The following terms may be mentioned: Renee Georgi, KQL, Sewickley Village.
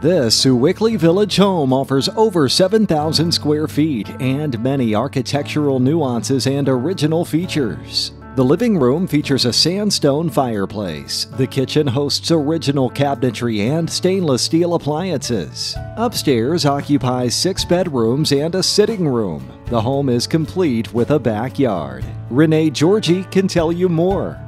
This Sewickley Village home offers over 7,000 square feet and many architectural nuances and original features. The living room features a sandstone fireplace. The kitchen hosts original cabinetry and stainless steel appliances. Upstairs occupies 6 bedrooms and a sitting room. The home is complete with a backyard. Renee Georgi can tell you more.